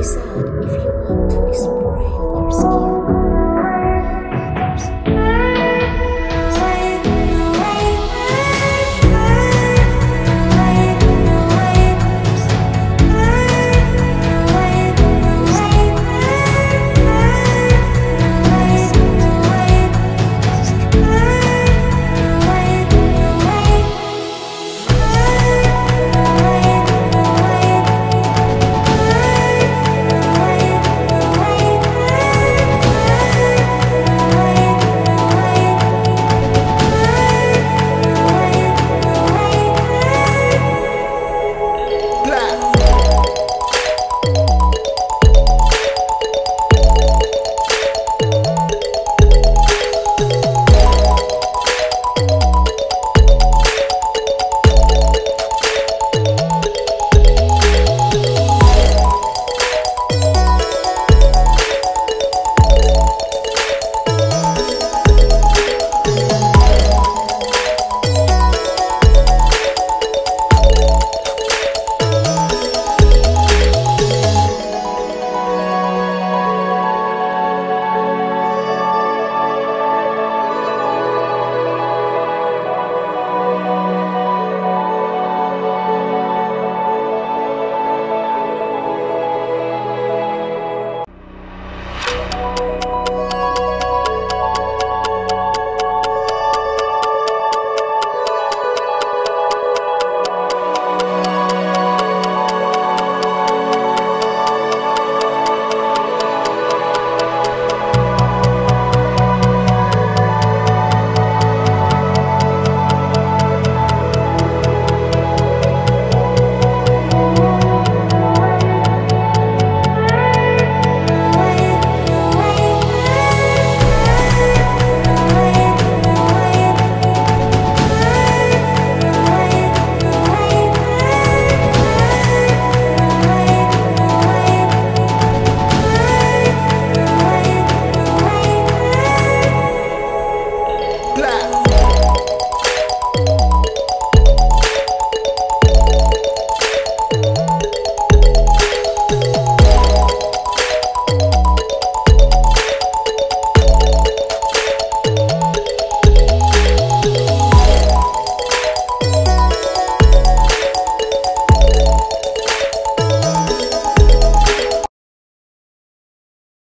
this out if you want to spread your skin.